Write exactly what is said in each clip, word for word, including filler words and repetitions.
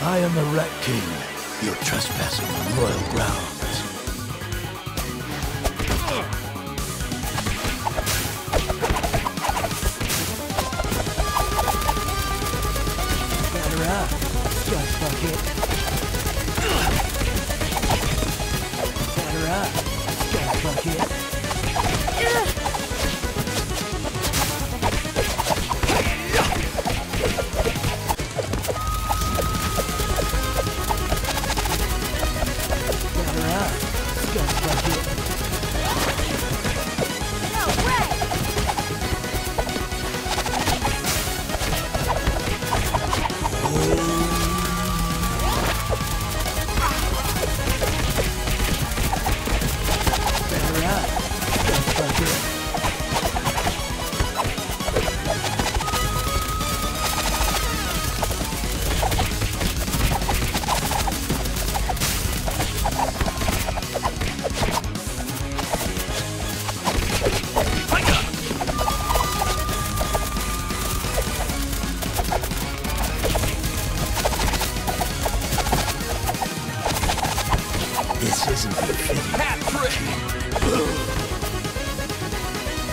I am the Rat King. You're trespassing on royal grounds. Better up, dust bucket. Better up, dust bucket. Better up. Patrick!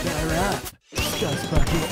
They're up. Just fucking